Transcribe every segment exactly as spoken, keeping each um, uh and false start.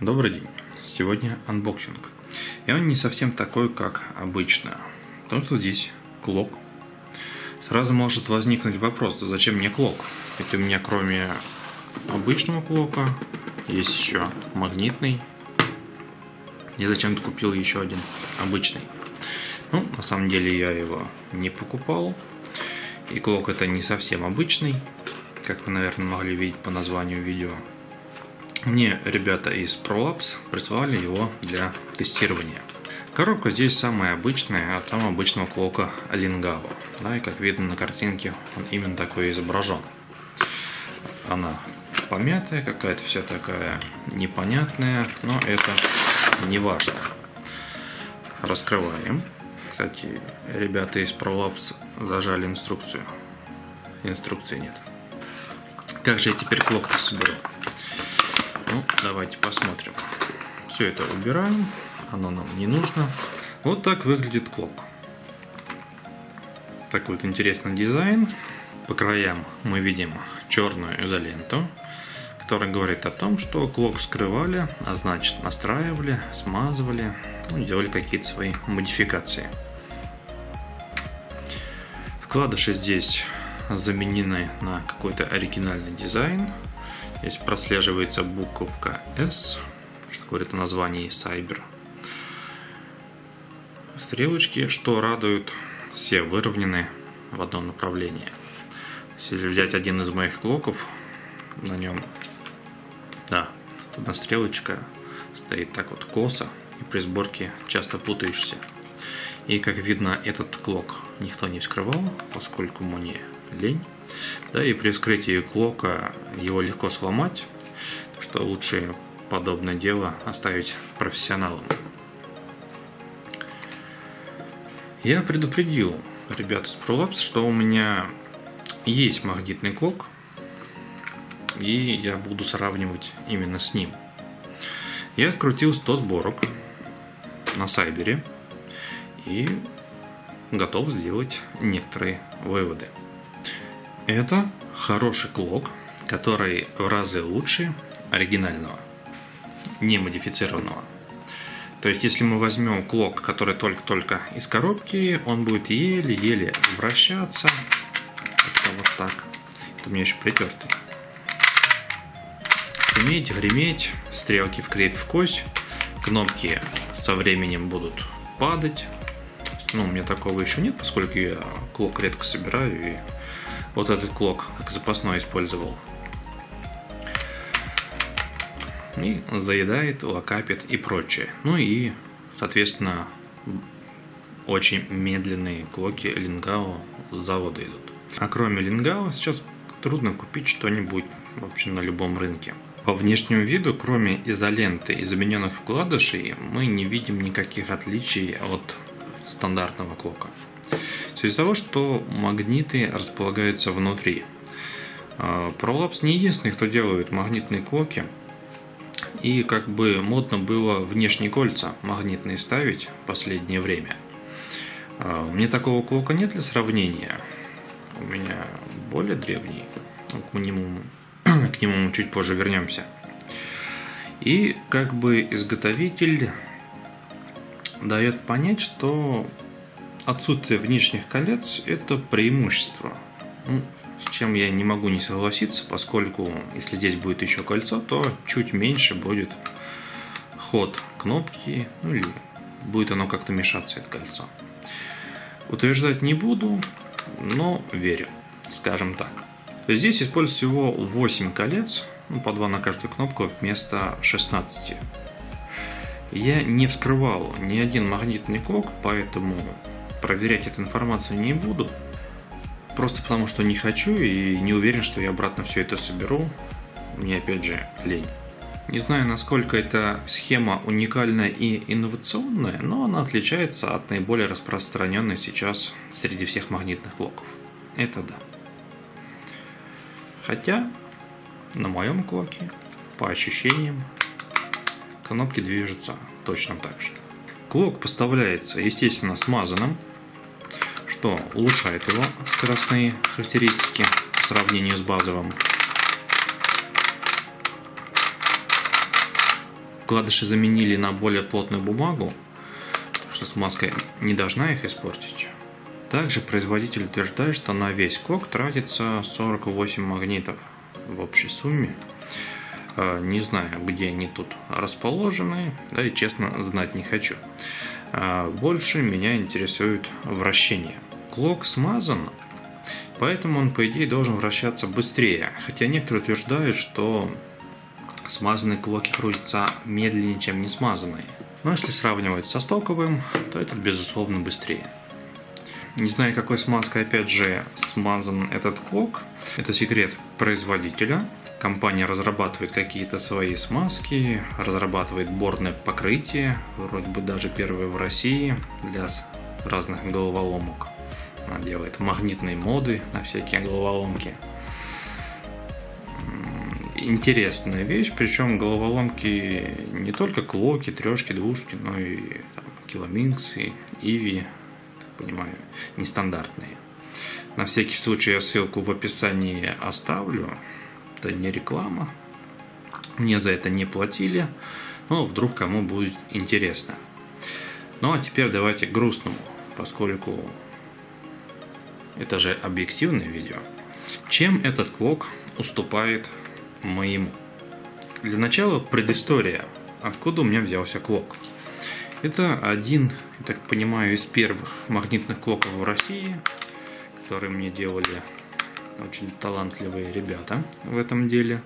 Добрый день! Сегодня анбоксинг. И он не совсем такой, как обычно. Потому что здесь клок. Сразу может возникнуть вопрос, зачем мне клок? Ведь у меня кроме обычного клока есть еще магнитный. Я зачем-то купил еще один обычный. Ну, на самом деле я его не покупал. И клок это не совсем обычный, как вы, наверное, могли видеть по названию видео. Мне ребята из Prolabs прислали его для тестирования. Коробка здесь самая обычная от самого обычного клока Лингао. Да, и как видно на картинке, он именно такой изображен. Она помятая, какая-то вся такая непонятная, но это не важно. Раскрываем. Кстати, ребята из Prolabs зажали инструкцию. Инструкции нет. Как же я теперь клок-то соберу? Ну, давайте посмотрим. Все это убираем, оно нам не нужно. Вот так выглядит клок. Такой вот интересный дизайн. По краям мы видим черную изоленту, которая говорит о том, что клок скрывали, а значит настраивали, смазывали, ну, делали какие-то свои модификации. Вкладыши здесь заменены на какой-то оригинальный дизайн. Здесь прослеживается буковка S, что говорит о названии Cyber. Стрелочки, что радует, все выровнены в одном направлении. Если взять один из моих клоков, на нем, да, одна стрелочка стоит так вот косо, и при сборке часто путаешься. И как видно, этот клок никто не вскрывал, поскольку мне лень. Да, и при вскрытии клока его легко сломать, что лучше подобное дело оставить профессионалам. Я предупредил ребят из Prolabs, что у меня есть магнитный клок, и я буду сравнивать именно с ним. Я открутил сто сборок на Cyber и готов сделать некоторые выводы. Это хороший клок, который в разы лучше оригинального, не модифицированного. То есть, если мы возьмем клок, который только-только из коробки, он будет еле-еле вращаться. Это вот так. Это у меня еще притертый. Шуметь, греметь, стрелки вкривь вкось, кнопки со временем будут падать. Ну, у меня такого еще нет, поскольку я клок редко собираю и вот этот клок как запасной использовал. И заедает, локапит и прочее. Ну и, соответственно, очень медленные клоки Лингао с завода идут. А кроме Лингао сейчас трудно купить что-нибудь вообще на любом рынке. По внешнему виду, кроме изоленты и замененных вкладышей, мы не видим никаких отличий от стандартного клока. Все из-за того, что магниты располагаются внутри. Prolabs не единственный, кто делает магнитные клоки. И как бы модно было внешние кольца магнитные ставить в последнее время. У меня такого клока нет для сравнения. У меня более древний. К нему, к нему мы чуть позже вернемся. И как бы изготовитель дает понять, что отсутствие внешних колец – это преимущество. Ну, с чем я не могу не согласиться, поскольку если здесь будет еще кольцо, то чуть меньше будет ход кнопки, ну или будет оно как-то мешаться, это кольцо. Утверждать не буду, но верю, скажем так. Здесь используется всего восемь колец, ну, по два на каждую кнопку вместо шестнадцати. Я не вскрывал ни один магнитный клок, поэтому проверять эту информацию не буду. Просто потому, что не хочу и не уверен, что я обратно все это соберу. Мне опять же лень. Не знаю, насколько эта схема уникальная и инновационная, но она отличается от наиболее распространенной сейчас среди всех магнитных клоков. Это да. Хотя на моем клоке, по ощущениям, кнопки движутся точно так же. Клок поставляется, естественно, смазанным, что улучшает его скоростные характеристики в сравнении с базовым. вкладыши заменили на более плотную бумагу, что смазка не должна их испортить. Также производитель утверждает, что на весь кок тратится сорок восемь магнитов в общей сумме. Не знаю, где они тут расположены, да и честно знать не хочу. Больше меня интересует вращение. Клок смазан, поэтому он, по идее, должен вращаться быстрее. Хотя некоторые утверждают, что смазанные клоки крутятся медленнее, чем не смазанные. Но если сравнивать со стоковым, то это, безусловно, быстрее. Не знаю, какой смазкой, опять же, смазан этот клок. Это секрет производителя. Компания разрабатывает какие-то свои смазки, разрабатывает борное покрытие, вроде бы даже первое в России для разных головоломок. Она делает магнитные моды на всякие головоломки. Интересная вещь, причем головоломки не только клоки, трешки, двушки, но и там, киломинксы, иви, так понимаю, нестандартные. На всякий случай я ссылку в описании оставлю. Это не реклама, мне за это не платили, но вдруг кому будет интересно. Ну а теперь давайте к грустному, поскольку это же объективное видео. Чем этот клок уступает моему? Для начала предыстория, откуда у меня взялся клок. Это один, я так понимаю, из первых магнитных клоков в России, которые мне делали очень талантливые ребята в этом деле.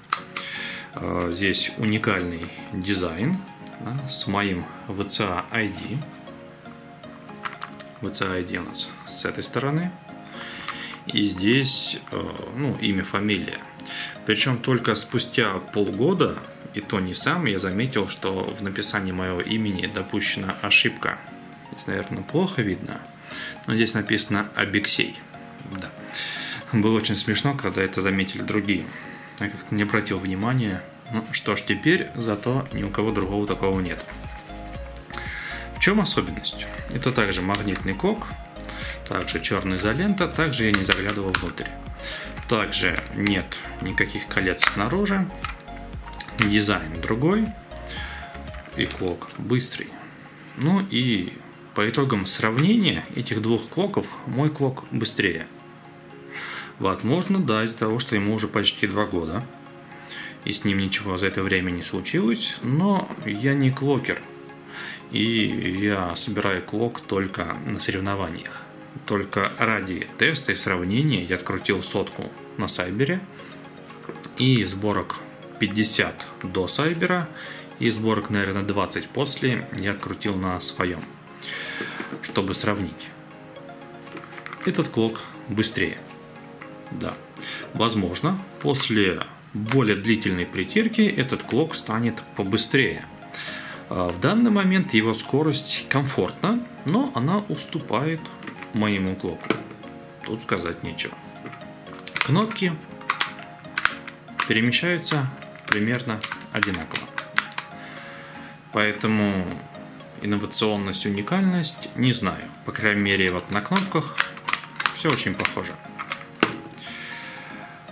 Здесь уникальный дизайн, да, с моим ви си эй ай ди. ви си эй ай ди у нас с этой стороны. И здесь, ну, имя, фамилия. Причем только спустя полгода, и то не сам, я заметил, что в написании моего имени допущена ошибка. Здесь, наверное, плохо видно. Но здесь написано Абексей. Да. Было очень смешно, когда это заметили другие. Я как-то не обратил внимания. Ну что ж, теперь зато ни у кого другого такого нет. В чем особенность? Это также магнитный клок, также черная изолента, также я не заглядывал внутрь. Также нет никаких колец снаружи. Дизайн другой. И клок быстрый. Ну и по итогам сравнения этих двух клоков мой клок быстрее. Возможно, да, из-за того, что ему уже почти два года, и с ним ничего за это время не случилось, но я не клокер, и я собираю клок только на соревнованиях. Только ради теста и сравнения я открутил сотку на Cyber, и сборок пятьдесят до Cyber, и сборок, наверное, двадцать после я открутил на своем, чтобы сравнить. Этот клок быстрее. Да, возможно, после более длительной притирки этот клок станет побыстрее. В данный момент его скорость комфортна, но она уступает моему клоку. Тут сказать нечего. Кнопки перемещаются примерно одинаково. Поэтому инновационность, уникальность, не знаю. По крайней мере, вот на кнопках все очень похоже.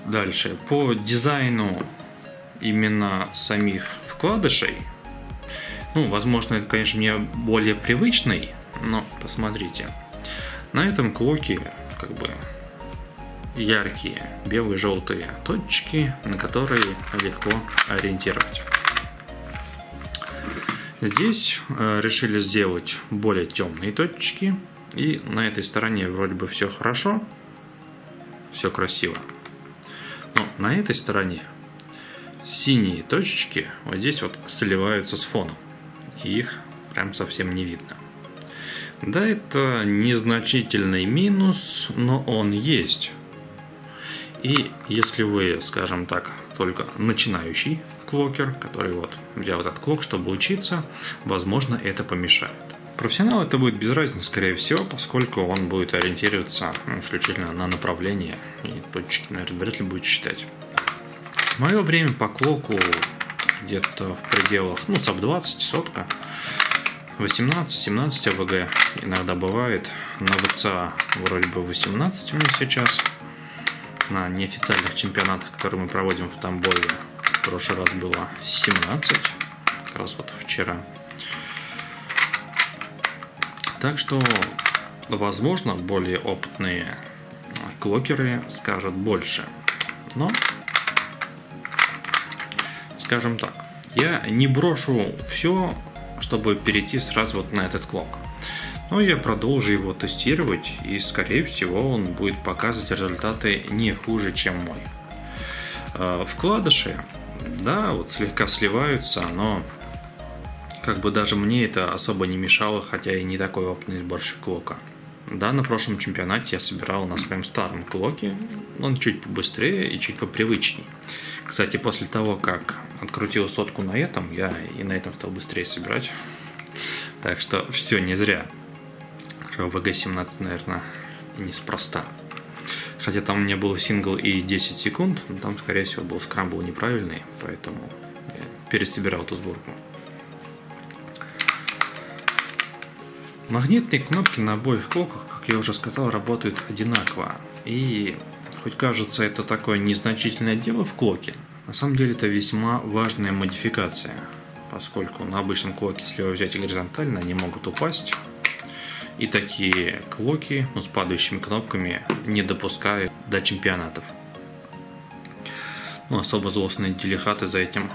Дальше, по дизайну именно самих вкладышей, ну, возможно, это, конечно, мне более привычный, но посмотрите, на этом клоке как бы яркие белые, желтые точки, на которые легко ориентировать. Здесь решили сделать более темные точки, и на этой стороне вроде бы все хорошо, все красиво. Но на этой стороне синие точечки вот здесь вот сливаются с фоном. И их прям совсем не видно. Да, это незначительный минус, но он есть. И если вы, скажем так, только начинающий клокер, который вот взял этот клок, чтобы учиться, возможно, это помешает. Профессионал это будет без разницы, скорее всего, поскольку он будет ориентироваться исключительно на направление и точки, наверное, вряд ли будет считать. Мое время по клоку где-то в пределах, ну, саб двадцать, сотка, восемнадцать-семнадцать АВГ иногда бывает. На ви си эй вроде бы восемнадцать у меня сейчас. На неофициальных чемпионатах, которые мы проводим в Тамбове, в прошлый раз было семнадцать. как раз вот вчера. Так что, возможно, более опытные клокеры скажут больше. Но, скажем так, я не брошу все, чтобы перейти сразу вот на этот клок. Но я продолжу его тестировать, и, скорее всего, он будет показывать результаты не хуже, чем мой. Вкладыши, да, вот слегка сливаются, но как бы даже мне это особо не мешало, хотя и не такой опытный сборщик клока. Да, на прошлом чемпионате я собирал на своем старом клоке, он чуть побыстрее и чуть попривычнее. Кстати, после того, как открутил сотку на этом, я и на этом стал быстрее собирать. Так что все не зря. вэ гэ семнадцать, наверное, неспроста. Хотя там мне был сингл и десять секунд, но там, скорее всего, был скрамбл неправильный, поэтому я пересобирал эту сборку. Магнитные кнопки на обоих клоках, как я уже сказал, работают одинаково. И хоть кажется это такое незначительное дело в клоке, на самом деле это весьма важная модификация, поскольку на обычном клоке, если его взять горизонтально, они могут упасть. И такие клоки, ну, с падающими кнопками не допускают до чемпионатов. Ну, особо злостные делихаты за этим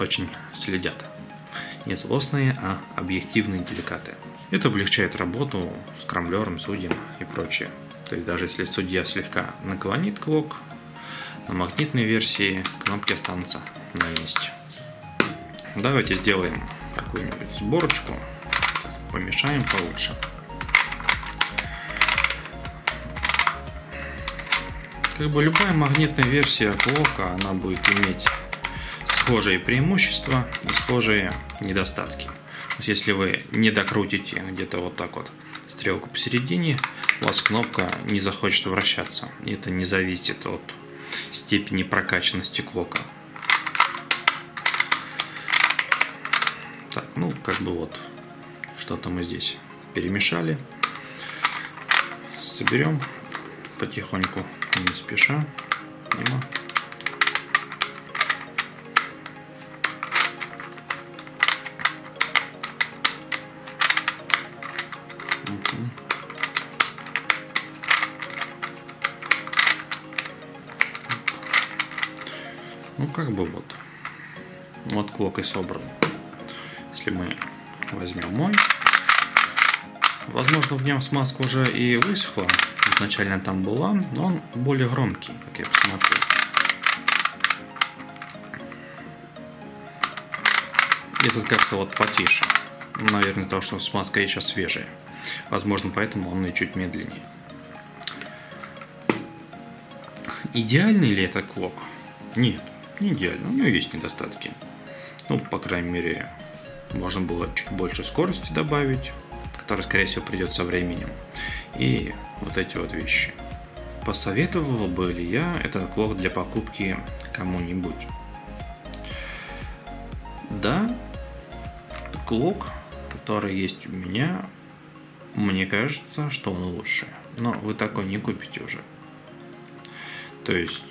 очень следят. Не злостные, а объективные деликаты. Это облегчает работу с скрамблером, судьям и прочее. То есть даже если судья слегка наклонит клок, на магнитной версии кнопки останутся на месте. Давайте сделаем какую-нибудь сборочку, помешаем получше. Как бы любая магнитная версия клока, она будет иметь схожие преимущества и схожие недостатки. Если вы не докрутите где-то вот так вот стрелку посередине, у вас кнопка не захочет вращаться. Это не зависит от степени прокачанности клока. Так, ну как бы вот что-то мы здесь перемешали. Соберем потихоньку, не спеша. Мимо. Ну как бы вот, вот клок и собран. Если мы возьмем мой, возможно, в нем смазка уже и высохла, изначально там была, но он более громкий, как я посмотрю. Этот как-то вот потише, наверное, потому что смазка еще свежая, возможно, поэтому он и чуть медленнее. Идеальный ли этот клок? Нет, не идеально, у него есть недостатки. Ну, по крайней мере, можно было чуть больше скорости добавить, которая, скорее всего, придет со временем. И вот эти вот вещи. Посоветовал бы ли я этот клок для покупки кому-нибудь? Да, клок, который есть у меня, мне кажется, что он лучше. Но вы такой не купите уже. То есть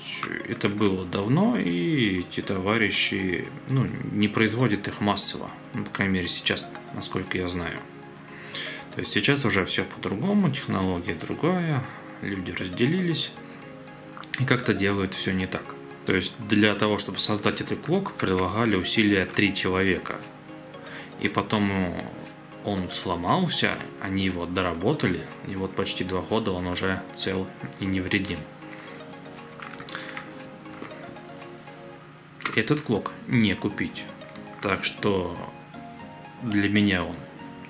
это было давно, и эти товарищи, ну, не производят их массово. Ну, по крайней мере, сейчас, насколько я знаю. То есть сейчас уже все по-другому, технология другая, люди разделились и как-то делают все не так. То есть для того, чтобы создать этот клок, прилагали усилия три человека. И потом он сломался, они его доработали, и вот почти два года он уже цел и невредим. Этот клок не купить, так что для меня он,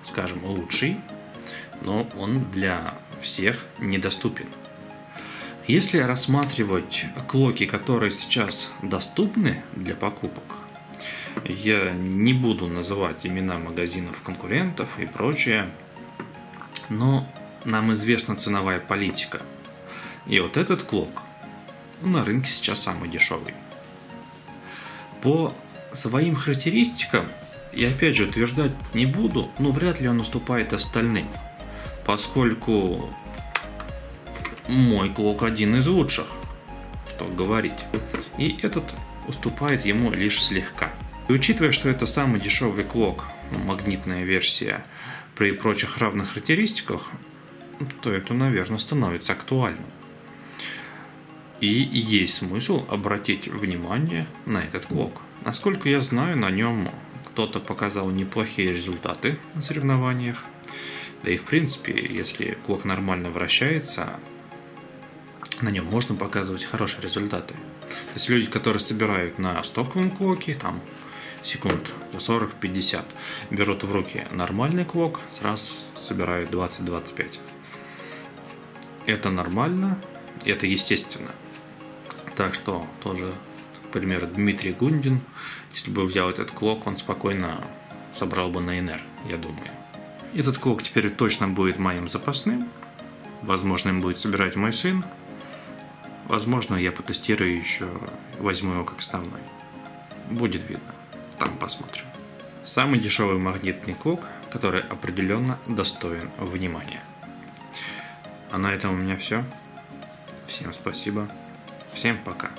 скажем, лучший, но он для всех недоступен. Если рассматривать клоки, которые сейчас доступны для покупок, я не буду называть имена магазинов, конкурентов и прочее, но нам известна ценовая политика, и вот этот клок на рынке сейчас самый дешевый. По своим характеристикам я опять же утверждать не буду, но вряд ли он уступает остальным, поскольку мой клок один из лучших, что говорить, и этот уступает ему лишь слегка. И учитывая, что это самый дешевый клок, ну, магнитная версия, при прочих равных характеристиках, то это, наверное, становится актуальным. И есть смысл обратить внимание на этот клок. Насколько я знаю, на нем кто-то показал неплохие результаты на соревнованиях. Да и в принципе, если клок нормально вращается, на нем можно показывать хорошие результаты. То есть люди, которые собирают на стоковом клоке, там секунд сорок-пятьдесят, берут в руки нормальный клок, сразу собирают двадцать-двадцать пять. Это нормально, это естественно. Так что тоже, к примеру, Дмитрий Гундин, если бы взял этот клок, он спокойно собрал бы на эн эр, я думаю. Этот клок теперь точно будет моим запасным. Возможно, им будет собирать мой сын. Возможно, я потестирую еще, возьму его как основной. Будет видно. Там посмотрим. Самый дешевый магнитный клок, который определенно достоин внимания. А на этом у меня все. Всем спасибо. Всем пока.